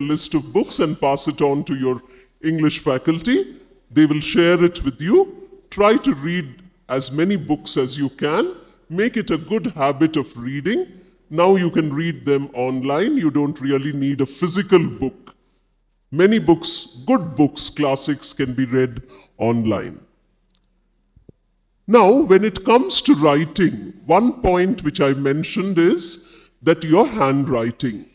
list of books and pass it on to your English faculty. They will share it with you. Try to read as many books as you can. Make it a good habit of reading. Now you can read them online. You don't really need a physical book. Many books, good books, classics, can be read online. Now, when it comes to writing, one point which I mentioned is that your handwriting.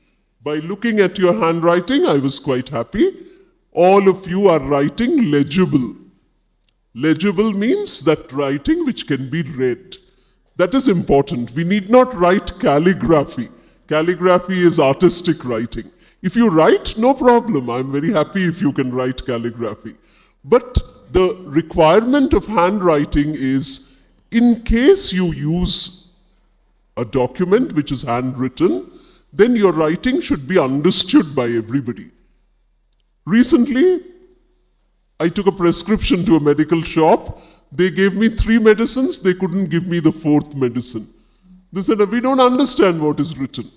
By looking at your handwriting, I was quite happy. All of you are writing legible. Legible means that writing which can be read. That is important. We need not write calligraphy. Calligraphy is artistic writing. If you write, no problem. I'm very happy if you can write calligraphy. But the requirement of handwriting is, in case you use a document which is handwritten, then your writing should be understood by everybody. Recently, I took a prescription to a medical shop. They gave me 3 medicines. They couldn't give me the 4th medicine. They said, we don't understand what is written.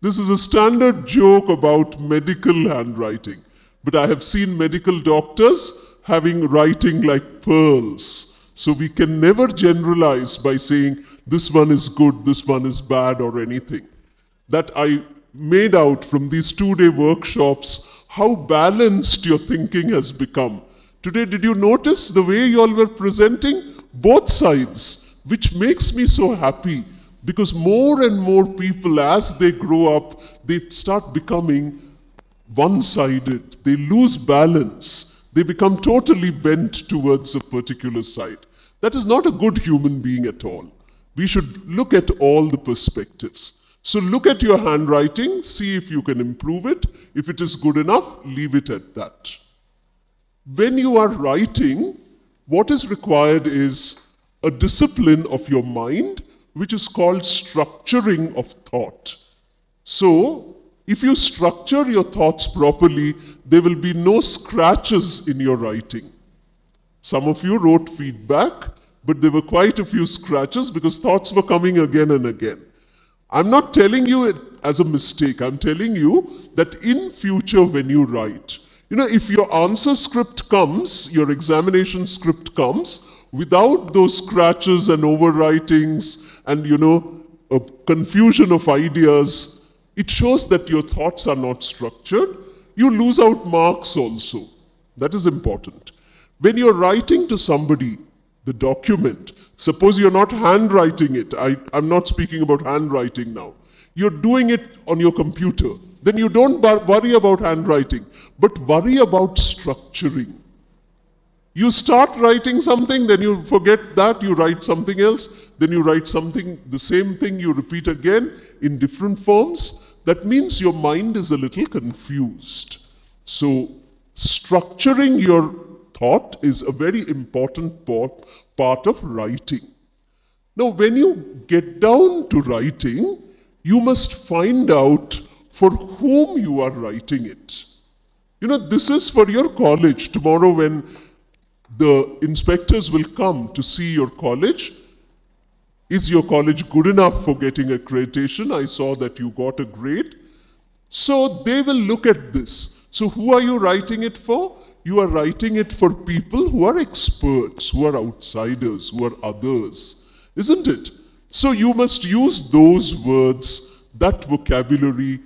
This is a standard joke about medical handwriting. But I have seen medical doctors having writing like pearls. So we can never generalize by saying, this one is good, this one is bad, or anything. That I made out from these 2-day workshops how balanced your thinking has become. Today, did you notice the way you all were presenting? Both sides, which makes me so happy, because more and more people, as they grow up, they start becoming one-sided. They lose balance. They become totally bent towards a particular side. That is not a good human being at all. We should look at all the perspectives. So look at your handwriting, see if you can improve it. If it is good enough, leave it at that. When you are writing, what is required is a discipline of your mind, which is called structuring of thought. So if you structure your thoughts properly, there will be no scratches in your writing. Some of you wrote feedback, but there were quite a few scratches because thoughts were coming again and again. I'm not telling you it as a mistake. I'm telling you that in future when you write, if your answer script comes, your examination script comes, without those scratches and overwritings and, a confusion of ideas, it shows that your thoughts are not structured. You lose out marks also. That is important. When you're writing to somebody, the document, suppose you're not handwriting it. I'm not speaking about handwriting now. You're doing it on your computer. Then you don't worry about handwriting, but worry about structuring. You start writing something, then you forget that, you write something else, then you write something, the same thing you repeat again in different forms. That means your mind is a little confused. So structuring your thought is a very important part of writing. Now, when you get down to writing, you must find out for whom you are writing it. This is for your college. Tomorrow when the inspectors will come to see your college, is your college good enough for getting accreditation? I saw that you got a grade. So they will look at this. So who are you writing it for? You are writing it for people who are experts, who are outsiders, who are others, isn't it? So you must use those words, that vocabulary,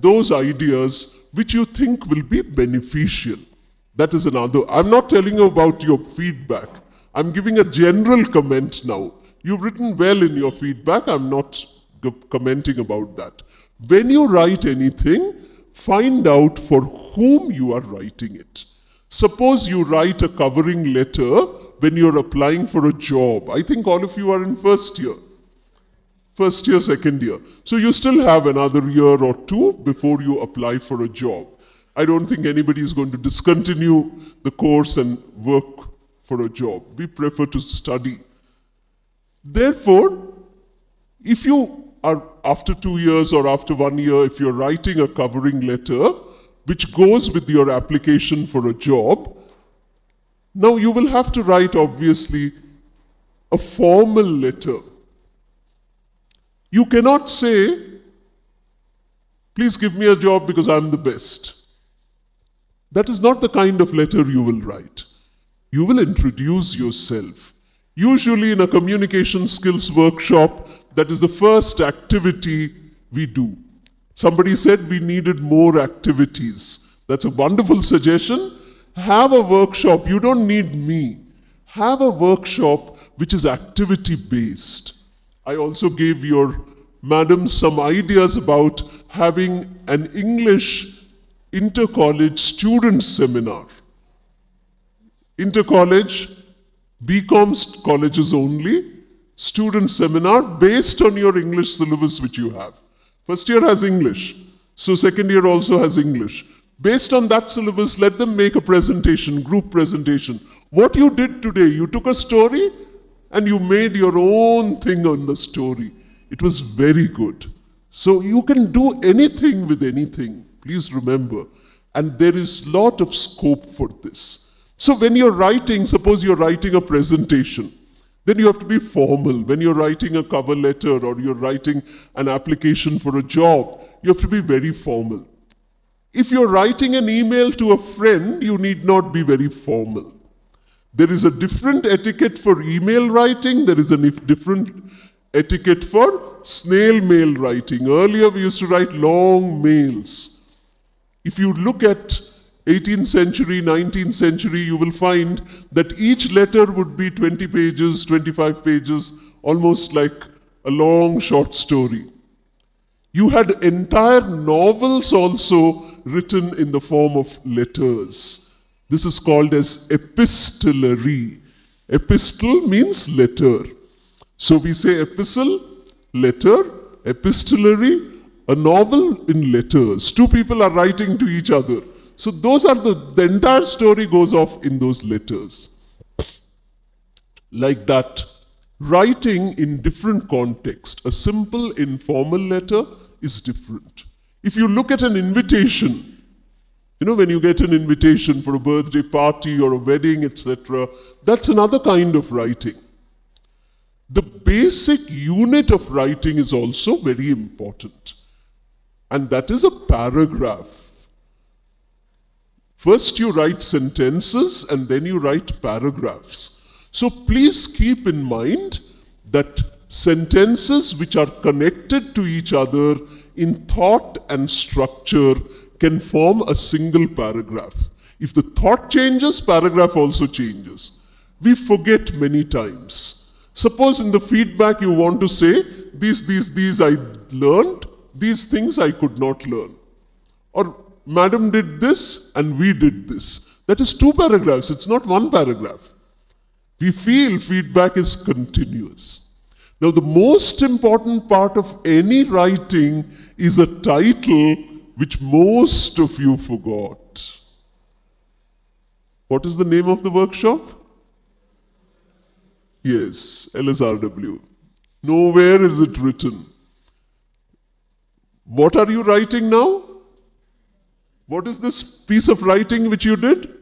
those ideas which you think will be beneficial. That is another. I'm not telling you about your feedback. I'm giving a general comment now. You've written well in your feedback. I'm not commenting about that. When you write anything, find out for whom you are writing it. Suppose you write a covering letter when you're applying for a job. I think all of you are in first year, second year. So you still have another year or two before you apply for a job. I don't think anybody is going to discontinue the course and work for a job. We prefer to study. Therefore, if you are after 2 years or after 1 year, if you're writing a covering letter, which goes with your application for a job, now you will have to write, obviously, a formal letter. You cannot say, Please give me a job because I'm the best. That is not the kind of letter you will write. You will introduce yourself. Usually in a communication skills workshop, that is the first activity we do. Somebody said we needed more activities. That's a wonderful suggestion. Have a workshop. You don't need me. Have a workshop which is activity-based. I also gave your madam some ideas about having an English inter-college student seminar. Inter-college, BCom colleges only, student seminar based on your English syllabus which you have. First year has English, so second year also has English. Based on that syllabus, let them make a presentation, group presentation. What you did today, you took a story and you made your own thing on the story. It was very good. So you can do anything with anything, please remember. And there is a lot of scope for this. So when you're writing, suppose you're writing a presentation, then you have to be formal. When you're writing a cover letter or you're writing an application for a job, you have to be very formal. If you're writing an email to a friend, you need not be very formal. There is a different etiquette for email writing. There is a different etiquette for snail mail writing. Earlier, we used to write long mails. If you look at 18th century, 19th century, you will find that each letter would be 20 pages, 25 pages, almost like a long short story. You had entire novels also written in the form of letters. This is called as epistolary. Epistle means letter. So we say epistle, letter, epistolary, a novel in letters. Two people are writing to each other. So those are the entire story goes off in those letters. Like that. Writing in different context, a simple informal letter is different. If you look at an invitation, you know, when you get an invitation for a birthday party or a wedding, etc., that's another kind of writing. The basic unit of writing is also very important, and that is a paragraph. First you write sentences and then you write paragraphs. So please keep in mind that sentences which are connected to each other in thought and structure can form a single paragraph. If the thought changes, paragraph also changes. We forget many times. Suppose in the feedback you want to say, these I learned, these things I could not learn. Or madam did this and we did this. That is two paragraphs, it's not one paragraph. We feel feedback is continuous. Now, the most important part of any writing is a title which most of you forgot. What is the name of the workshop? Yes, LSRW. Nowhere is it written. What are you writing now? What is this piece of writing which you did?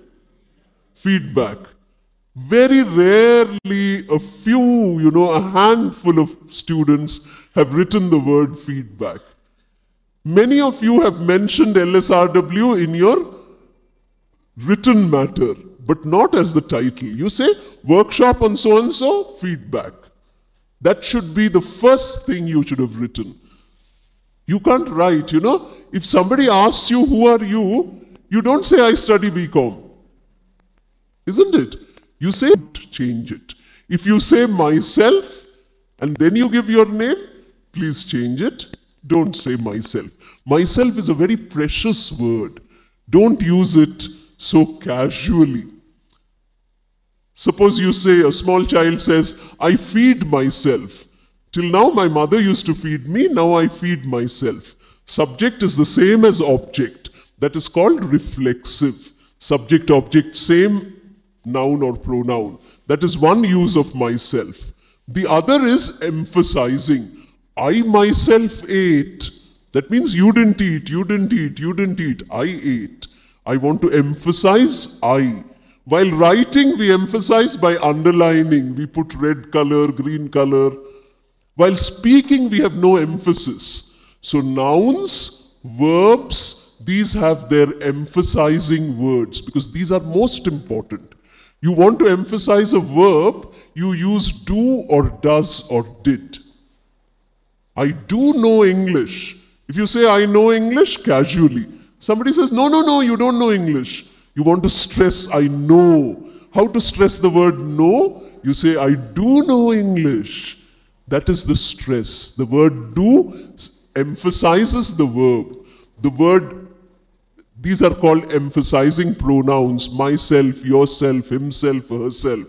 Feedback. Very rarely, a few, you know, a handful of students have written the word feedback. Many of you have mentioned LSRW in your written matter, but not as the title. You say, workshop on so-and-so, feedback. That should be the first thing you should have written. You can't write, you know. If somebody asks you, who are you? You don't say, I study BCom. Isn't it? You say, change it. If you say myself, and then you give your name, please change it. Don't say myself. Myself is a very precious word. Don't use it so casually. Suppose you say, a small child says, I feed myself. Till now my mother used to feed me, now I feed myself. Subject is the same as object. That is called reflexive. Subject, object, same. Noun or pronoun. That is one use of myself. The other is emphasizing. I myself ate. That means you didn't eat, you didn't eat, you didn't eat. I ate. I want to emphasize I. While writing, we emphasize by underlining. We put red color, green color. While speaking, we have no emphasis. So nouns, verbs, these have their emphasizing words because these are most important. You want to emphasize a verb, you use do or does or did. I do know English. If you say I know English casually, somebody says, no, no, no, you don't know English. You want to stress I know. How to stress the word know? You say I do know English. That is the stress. The word do emphasizes the verb. The word, these are called emphasizing pronouns, myself, yourself, himself, herself.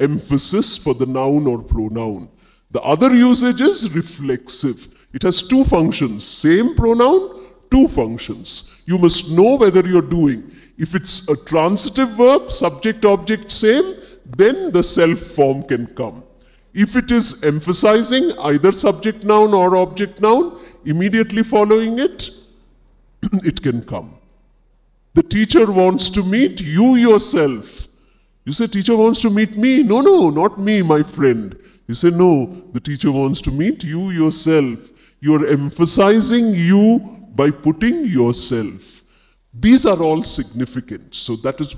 Emphasis for the noun or pronoun. The other usage is reflexive. It has two functions, same pronoun, two functions. You must know whether you're doing. If it's a transitive verb, subject, object, same, then the self form can come. If it is emphasizing either subject noun or object noun, immediately following it, it can come. The teacher wants to meet you yourself. You say, teacher wants to meet me. No, no, not me, my friend. You say, no, the teacher wants to meet you yourself. You're emphasizing you by putting yourself. These are all significant. So that is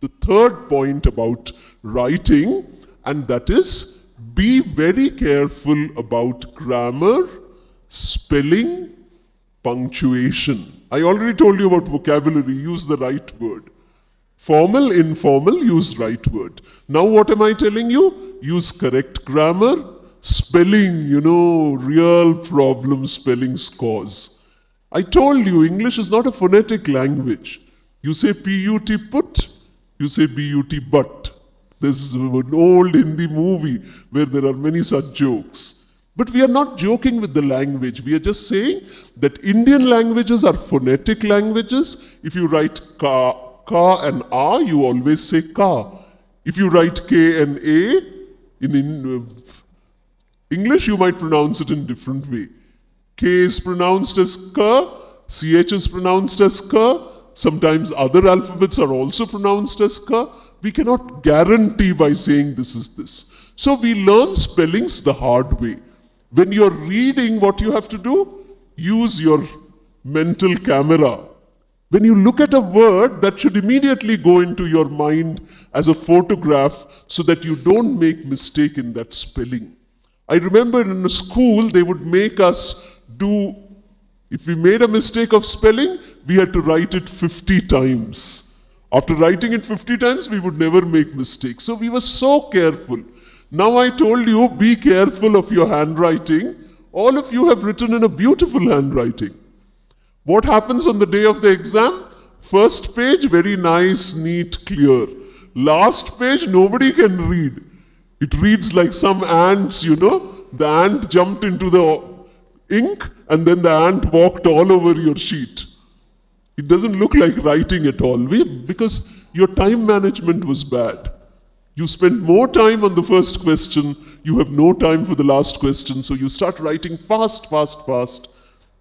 the third point about writing, and that is be very careful about grammar, spelling, punctuation. I already told you about vocabulary, use the right word. Formal, informal, use right word. Now what am I telling you? Use correct grammar, spelling, you know, real problem spellings cause. I told you English is not a phonetic language. You say P-U-T put, you say B-U-T but. There's an old Hindi movie where there are many such jokes. But we are not joking with the language. We are just saying that Indian languages are phonetic languages. If you write ka and a, you always say ka. If you write k and a, in English you might pronounce it in different way. K is pronounced as ka, ch is pronounced as ka. Sometimes other alphabets are also pronounced as ka. We cannot guarantee by saying this is this. So we learn spellings the hard way. When you're reading, what you have to do? Use your mental camera. When you look at a word, that should immediately go into your mind as a photograph so that you don't make mistake in that spelling. I remember in a school, they would make us do, if we made a mistake of spelling, we had to write it 50 times. After writing it 50 times, we would never make mistakes. So we were so careful. Now I told you, be careful of your handwriting. All of you have written in a beautiful handwriting. What happens on the day of the exam? First page, very nice, neat, clear. Last page, nobody can read. It reads like some ants, you know. The ant jumped into the ink and then the ant walked all over your sheet. It doesn't look like writing at all, because your time management was bad. You spend more time on the first question, you have no time for the last question, so you start writing fast, fast, fast,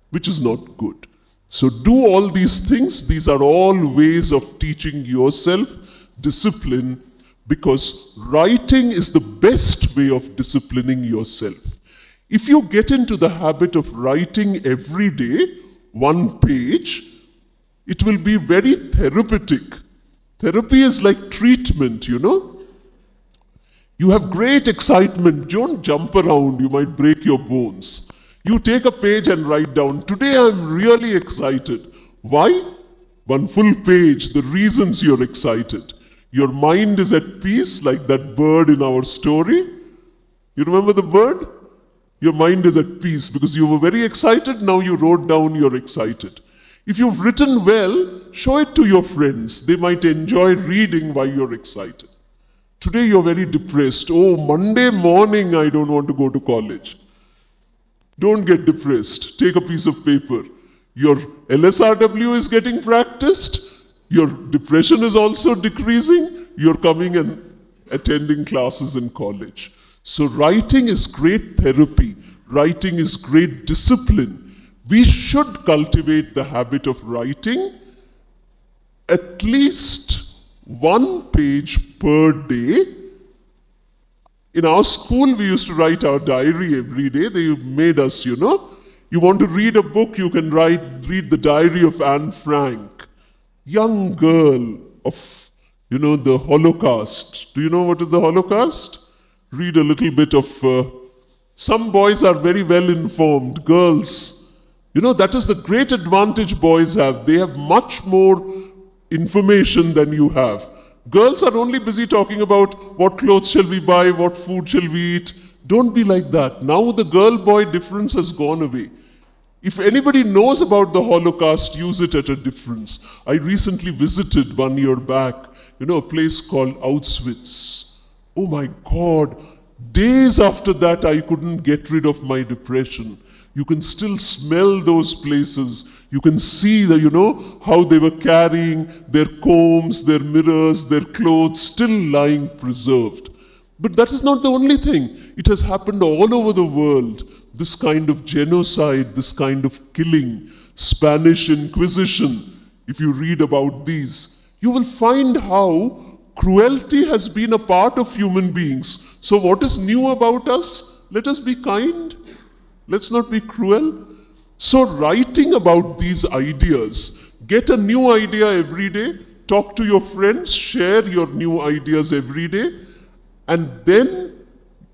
which is not good. So do all these things. These are all ways of teaching yourself discipline, because writing is the best way of disciplining yourself. If you get into the habit of writing every day, one page, it will be very therapeutic. Therapy is like treatment, you know. You have great excitement. Don't jump around. You might break your bones. You take a page and write down, today I'm really excited. Why? One full page, the reasons you're excited. Your mind is at peace, like that bird in our story. You remember the bird? Your mind is at peace because you were very excited. Now you wrote down you're excited. If you've written well, show it to your friends. They might enjoy reading why you're excited. Today you're very depressed. Oh, Monday morning I don't want to go to college. Don't get depressed. Take a piece of paper. Your LSRW is getting practiced. Your depression is also decreasing. You're coming and attending classes in college. So writing is great therapy. Writing is great discipline. We should cultivate the habit of writing at least one page per day. In our school, we used to write our diary every day. They made us, you know. You want to read a book, you can read The Diary of Anne Frank. Young girl of, the Holocaust. Do you know what is the Holocaust? Read a little bit of... some boys are very well informed. Girls, that is the great advantage boys have. They have much more information than you have. Girls are only busy talking about what clothes shall we buy, what food shall we eat. Don't be like that. Now the girl-boy difference has gone away. If anybody knows about the Holocaust, use it at a difference. I recently visited 1 year back, a place called Auschwitz. Oh my God, days after that I couldn't get rid of my depression. You can still smell those places. You can see that, how they were carrying their combs, their mirrors, their clothes, still lying preserved. But that is not the only thing. It has happened all over the world. This kind of genocide, this kind of killing, Spanish Inquisition, if you read about these, you will find how cruelty has been a part of human beings. So what is new about us? Let us be kind. Let's not be cruel. So writing about these ideas, get a new idea every day, talk to your friends, share your new ideas every day, and then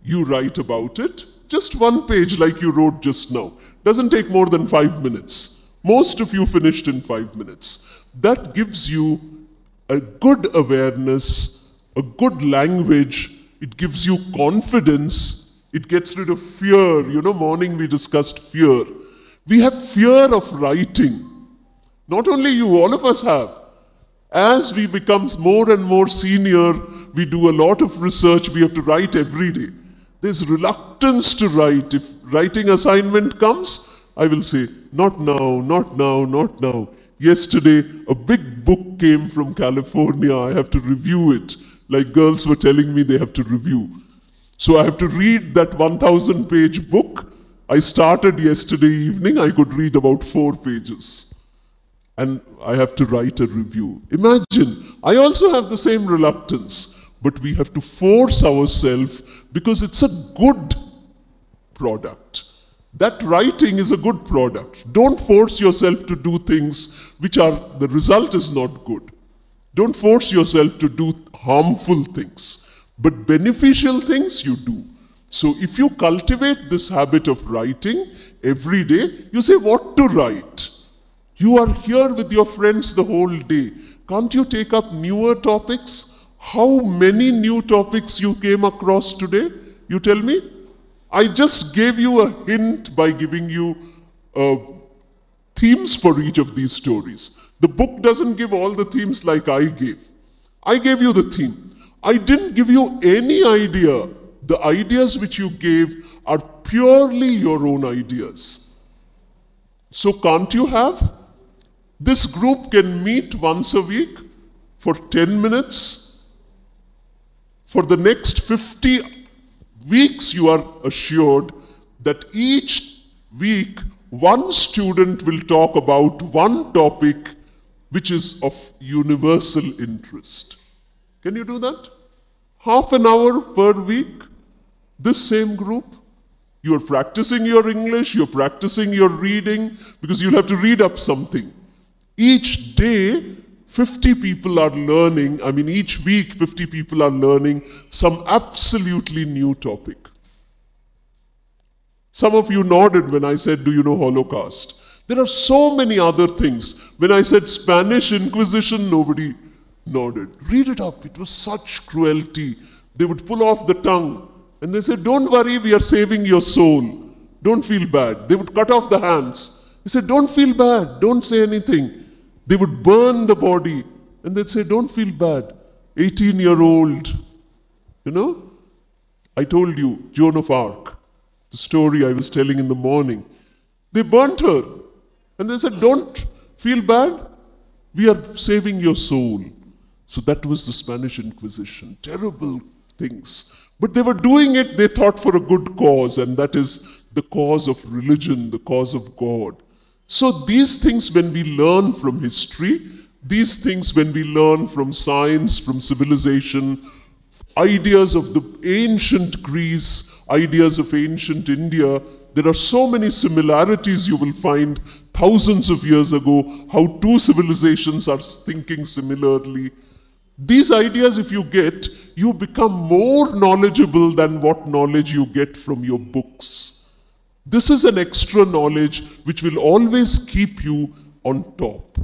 you write about it. Just one page like you wrote just now. Doesn't take more than 5 minutes. Most of you finished in 5 minutes. That gives you a good awareness, a good language. It gives you confidence. It gets rid of fear. Morning we discussed fear. We have fear of writing. Not only you, all of us have. As we become more and more senior, we do a lot of research. We have to write every day. There's reluctance to write. If writing assignment comes, I will say, not now, not now, not now. Yesterday, a big book came from California. I have to review it. Like girls were telling me they have to review. So I have to read that 1,000-page book. I started yesterday evening. I could read about 4 pages. And I have to write a review. Imagine, I also have the same reluctance. But we have to force ourselves because it's a good product. That writing is a good product. Don't force yourself to do things which are, the result is not good. Don't force yourself to do harmful things. But beneficial things you do. So if you cultivate this habit of writing every day, you say what to write. You are here with your friends the whole day. Can't you take up newer topics? How many new topics you came across today? You tell me. I just gave you a hint by giving you themes for each of these stories. The book doesn't give all the themes like I gave. I gave you the theme. I didn't give you any idea. The ideas which you gave are purely your own ideas. So can't you have? This group can meet once a week for 10 minutes. For the next 50 weeks, you are assured that each week, one student will talk about one topic which is of universal interest. Can you do that? Half an hour per week, this same group. You're practicing your English, you're practicing your reading, because you'll have to read up something. Each day, 50 people are learning, each week 50 people are learning some absolutely new topic. Some of you nodded when I said, do you know Holocaust? There are so many other things. When I said Spanish Inquisition, nobody nodded. Read it up. It was such cruelty. They would pull off the tongue and they said, don't worry, we are saving your soul. Don't feel bad. They would cut off the hands. They said, don't feel bad. Don't say anything. They would burn the body and they'd say, don't feel bad. 18-year-old. I told you, Joan of Arc, the story I was telling in the morning. They burnt her and they said, don't feel bad. We are saving your soul. So that was the Spanish Inquisition. Terrible things. But they were doing it, they thought, for a good cause, and that is the cause of religion, the cause of God. So these things, when we learn from history, these things when we learn from science, from civilization, ideas of the ancient Greece, ideas of ancient India, There are so many similarities you will find thousands of years ago, how two civilizations are thinking similarly. These ideas, if you get, you become more knowledgeable than what knowledge you get from your books. This is an extra knowledge which will always keep you on top.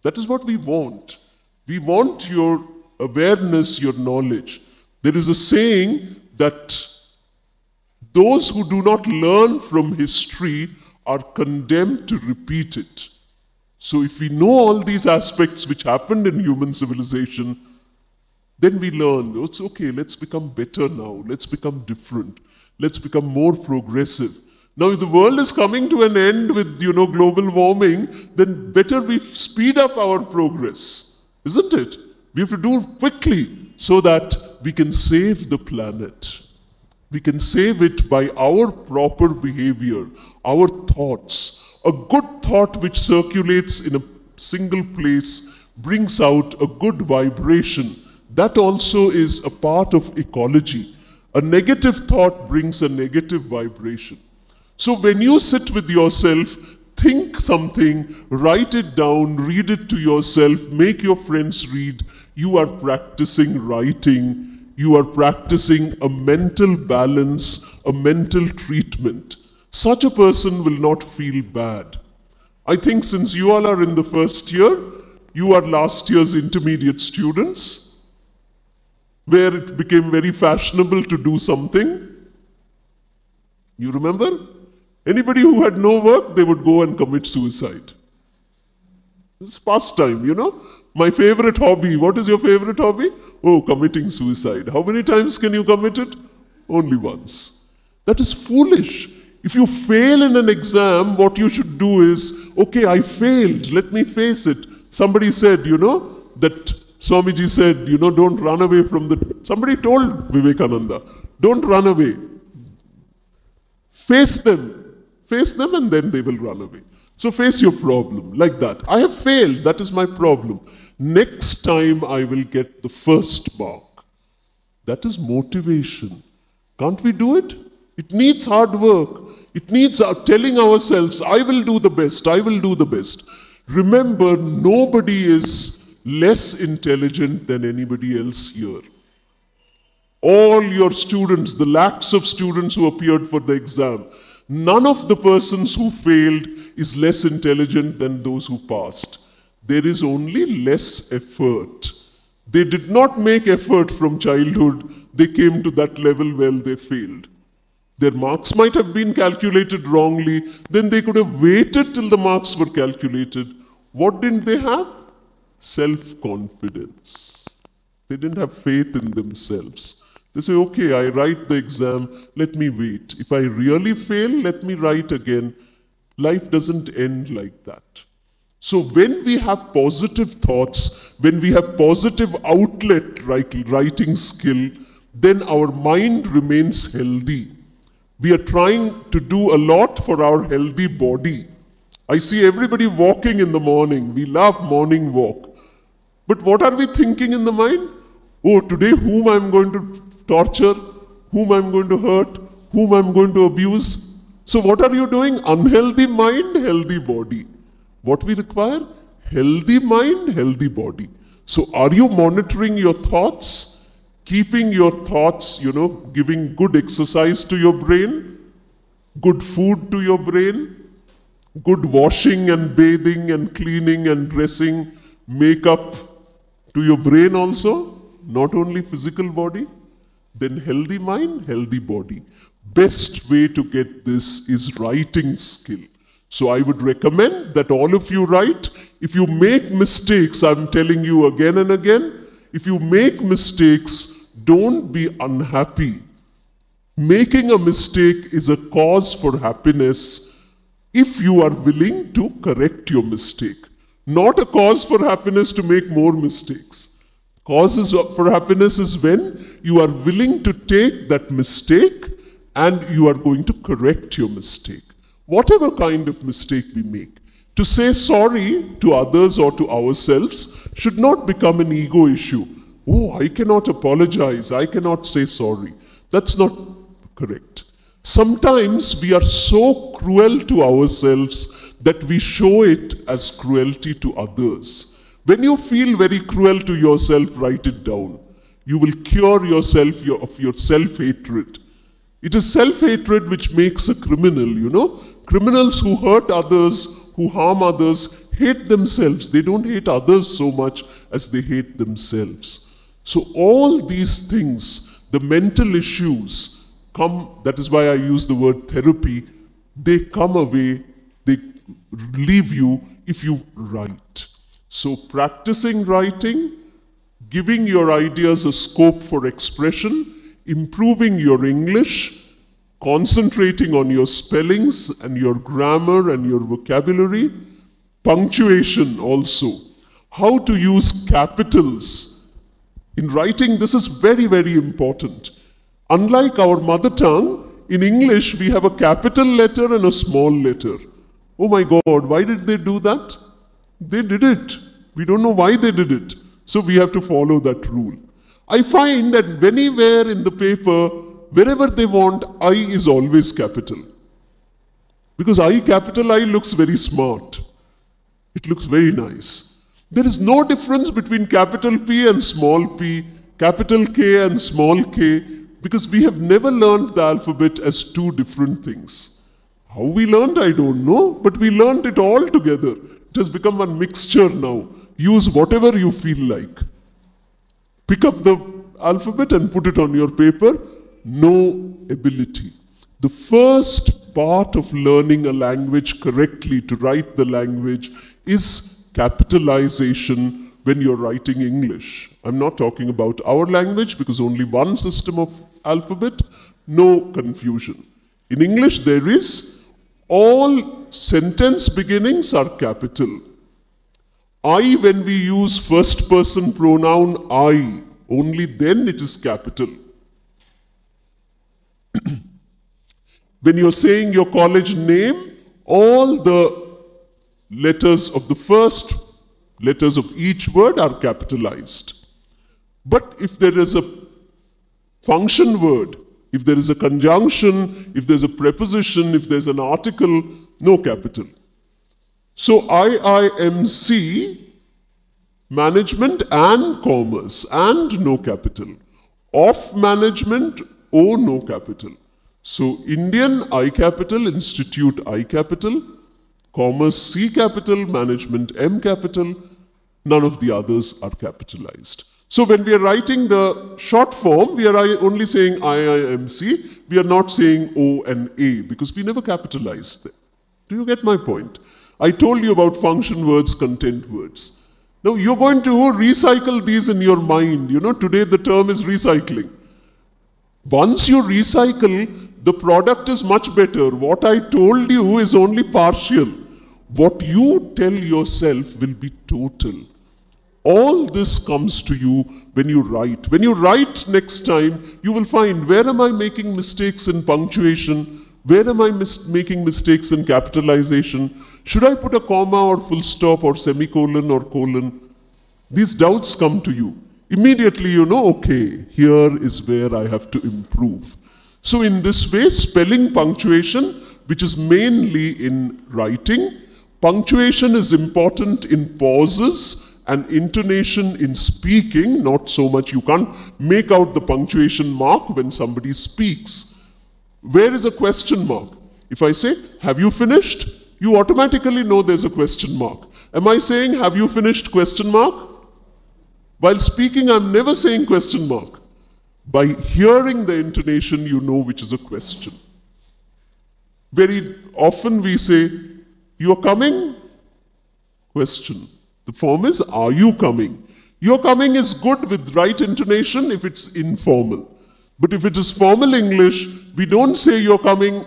That is what we want. We want your awareness, your knowledge. There is a saying that those who do not learn from history are condemned to repeat it. So if we know all these aspects which happened in human civilization, then we learn, oh, it's okay, let's become better now, let's become different, let's become more progressive. Now if the world is coming to an end with, global warming, then better we speed up our progress, isn't it? We have to do it quickly so that we can save the planet. We can save it by our proper behavior, our thoughts. A good thought which circulates in a single place brings out a good vibration. That also is a part of ecology. A negative thought brings a negative vibration. So when you sit with yourself, think something, write it down, read it to yourself, make your friends read. You are practicing writing. You are practicing a mental balance, a mental treatment. Such a person will not feel bad. I think since you all are in the first year, you are last year's intermediate students, where it became very fashionable to do something. You remember? Anybody who had no work, they would go and commit suicide. It's pastime, My favorite hobby. What is your favorite hobby? Oh, committing suicide. How many times can you commit it? Only once. That is foolish. If you fail in an exam, what you should do is, okay, I failed, let me face it. Somebody said, that Swamiji said, don't run away from the... Somebody told Vivekananda, don't run away. Face them. Face them and then they will run away. So face your problem, like that. I have failed, that is my problem. Next time I will get the first mark. That is motivation. Can't we do it? It needs hard work. It needs telling ourselves, I will do the best, I will do the best. Remember, nobody is less intelligent than anybody else here. All your students, the lakhs of students who appeared for the exam, none of the persons who failed is less intelligent than those who passed. There is only less effort. They did not make effort from childhood. They came to that level when they failed. Their marks might have been calculated wrongly. Then they could have waited till the marks were calculated. What didn't they have? Self-confidence. They didn't have faith in themselves. They say, okay, I write the exam, let me wait. If I really fail, let me write again. Life doesn't end like that. So when we have positive thoughts, when we have positive outlet writing skill, then our mind remains healthy. We are trying to do a lot for our healthy body. I see everybody walking in the morning. We love morning walk. But what are we thinking in the mind? Oh, today whom I'm going to torture, whom I'm going to hurt, whom I'm going to abuse. So what are you doing? Unhealthy mind, healthy body. What we require? Healthy mind, healthy body. So are you monitoring your thoughts? Keeping your thoughts, giving good exercise to your brain, good food to your brain, good washing and bathing and cleaning and dressing, makeup to your brain also, not only physical body. Then healthy mind, healthy body. Best way to get this is writing skill. So I would recommend that all of you write. If you make mistakes, I'm telling you again and again, if you make mistakes, don't be unhappy. Making a mistake is a cause for happiness if you are willing to correct your mistake. Not a cause for happiness to make more mistakes. Causes for happiness is when you are willing to take that mistake and you are going to correct your mistake. Whatever kind of mistake we make, to say sorry to others or to ourselves should not become an ego issue. Oh, I cannot apologize, I cannot say sorry. That's not correct. Sometimes we are so cruel to ourselves that we show it as cruelty to others. When you feel very cruel to yourself, write it down. You will cure yourself of your self-hatred. It is self-hatred which makes a criminal, you know. Criminals who hurt others, who harm others, hate themselves. They don't hate others so much as they hate themselves. So all these things, the mental issues come, that is why I use the word therapy, they come away, they leave you if you write. So practicing writing, giving your ideas a scope for expression, improving your English, concentrating on your spellings and your grammar and your vocabulary, punctuation also, how to use capitals. In writing, this is very, very important. Unlike our mother tongue, in English, we have a capital letter and a small letter. Oh my God, why did they do that? They did it. We don't know why they did it. So we have to follow that rule. I find that anywhere in the paper, wherever they want, I is always capital. Because I, capital I, looks very smart. It looks very nice. There is no difference between capital P and small p, capital K and small k, because we have never learned the alphabet as two different things. How we learned, I don't know, but we learned it all together. It has become a mixture now. Use whatever you feel like. Pick up the alphabet and put it on your paper. No ability. The first part of learning a language correctly, to write the language, is capitalization when you're writing English. I'm not talking about our language because only one system of alphabet, no confusion. In English there is, all sentence beginnings are capital. I, when we use first person pronoun I, only then it is capital. When you're saying your college name, all the letters of the first letters of each word are capitalized. But if there is a function word, if there is a conjunction, if there's a preposition, if there's an article, no capital. So IIMC, management and commerce, and no capital. Of management, O, no capital. So Indian, I capital, institute, I capital, commerce, C capital, management, M capital, none of the others are capitalized. So when we are writing the short form, we are only saying IIMC, we are not saying O and A, because we never capitalized them. Do you get my point? I told you about function words, content words. Now you're going to recycle these in your mind. You know, today the term is recycling. Once you recycle, the product is much better. What I told you is only partial. What you tell yourself will be total. All this comes to you when you write. When you write next time, you will find, where am I making mistakes in punctuation? Where am I making mistakes in capitalization? Should I put a comma or full stop or semicolon or colon? These doubts come to you. Immediately you know, okay, here is where I have to improve. So in this way, spelling, punctuation, which is mainly in writing, punctuation is important in pauses and intonation in speaking, not so much. You can't make out the punctuation mark when somebody speaks. Where is a question mark? If I say, have you finished? You automatically know there's a question mark. Am I saying, have you finished, question mark? While speaking, I'm never saying question mark. By hearing the intonation, you know which is a question. Very often we say, you're coming? Question. The form is, are you coming? You're coming is good with right intonation if it's informal. But if it is formal English, we don't say you're coming,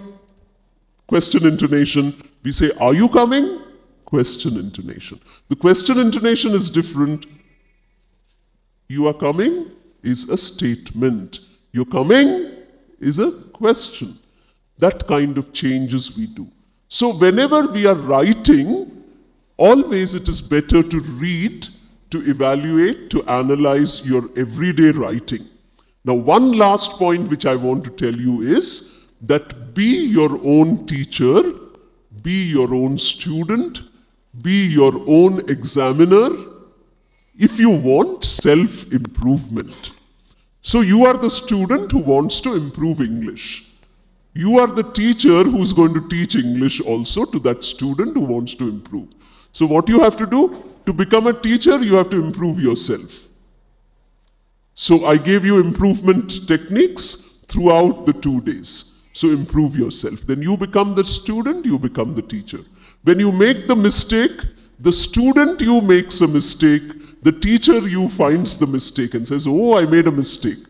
question intonation. We say, are you coming? Question intonation. The question intonation is different. You are coming is a statement. You're coming is a question. That kind of changes we do. So whenever we are writing, always it is better to read, to evaluate, to analyze your everyday writing. Now one last point which I want to tell you is, that be your own teacher, be your own student, be your own examiner, if you want self-improvement. So you are the student who wants to improve English. You are the teacher who's going to teach English also to that student who wants to improve. So what you have to do? To become a teacher, you have to improve yourself. So I gave you improvement techniques throughout the 2 days. So improve yourself. Then you become the student, you become the teacher. When you make the mistake, the student you makes a mistake, the teacher you finds the mistake and says, oh, I made a mistake.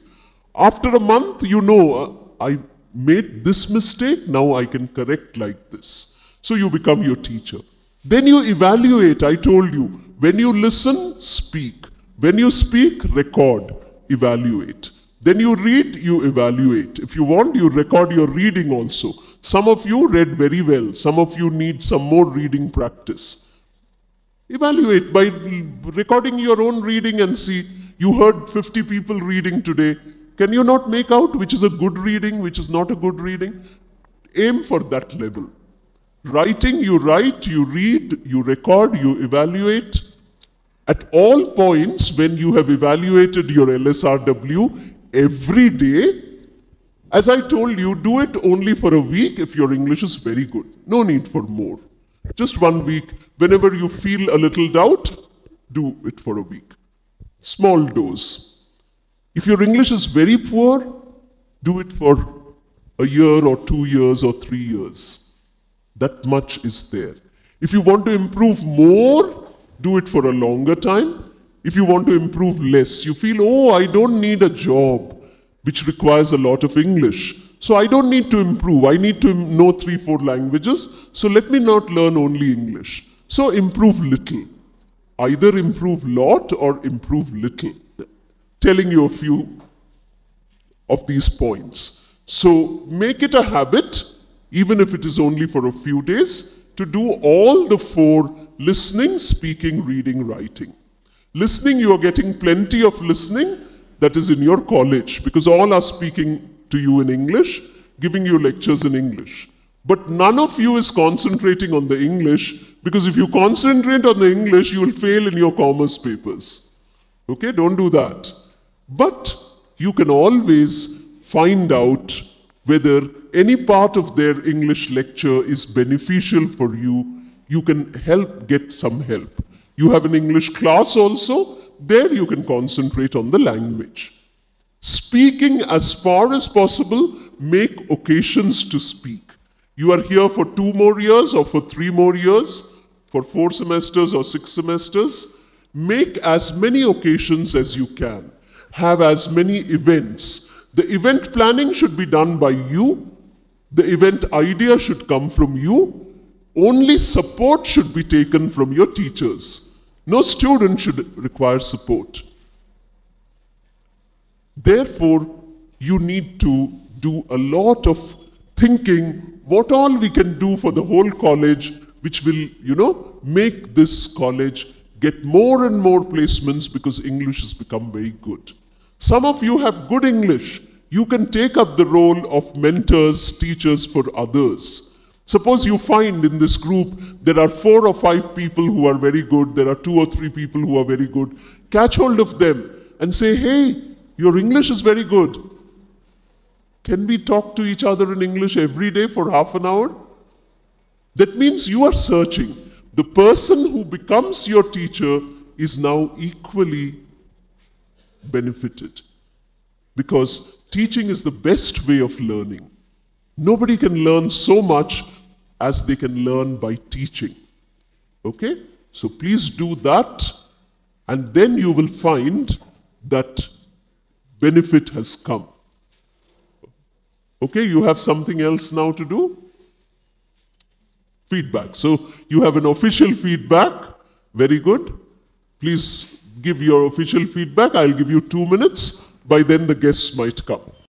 After a month, you know, I made this mistake, now I can correct like this. So you become your teacher. Then you evaluate, I told you, when you listen, speak. When you speak, record, evaluate. Then you read, you evaluate. If you want, you record your reading also. Some of you read very well. Some of you need some more reading practice. Evaluate by recording your own reading and see, you heard 50 people reading today. Can you not make out which is a good reading, which is not a good reading? Aim for that level. Writing, you write, you read, you record, you evaluate. At all points when you have evaluated your LSRW every day, as I told you, do it only for a week if your English is very good. No need for more. Just 1 week. Whenever you feel a little doubt, do it for a week. Small dose. If your English is very poor, do it for a year or 2 years or 3 years. That much is there. If you want to improve more, do it for a longer time. If you want to improve less, you feel, oh, I don't need a job which requires a lot of English. So I don't need to improve. I need to know 3-4 languages. So let me not learn only English. So improve little. Either improve lot or improve little. Telling you a few of these points. So make it a habit, even if it is only for a few days, to do all the 4: listening, speaking, reading, writing. Listening, you are getting plenty of listening that is in your college because all are speaking to you in English, giving you lectures in English. But none of you is concentrating on the English because if you concentrate on the English, you will fail in your commerce papers. Okay, don't do that. But you can always find out whether any part of their English lecture is beneficial for you. You can help, get some help. You have an English class also. There you can concentrate on the language. Speaking as far as possible, make occasions to speak. You are here for 2 more years or for 3 more years, for 4 semesters or 6 semesters. Make as many occasions as you can. Have as many events. The event planning should be done by you. The event idea should come from you. Only support should be taken from your teachers. No student should require support. Therefore, you need to do a lot of thinking what all we can do for the whole college, which will, you know, make this college get more and more placements because English has become very good. Some of you have good English. You can take up the role of mentors, teachers for others. Suppose you find in this group there are 4 or 5 people who are very good, there are 2 or 3 people who are very good. Catch hold of them and say, hey, your English is very good. Can we talk to each other in English every day for ½ an hour? That means you are searching. The person who becomes your teacher is now equally benefited because teaching is the best way of learning. Nobody can learn so much as they can learn by teaching. Okay? So please do that, and then you will find that benefit has come. Okay, you have something else now to do? Feedback. So you have an official feedback. Very good. Please give your official feedback. I'll give you 2 minutes. By then the guests might come.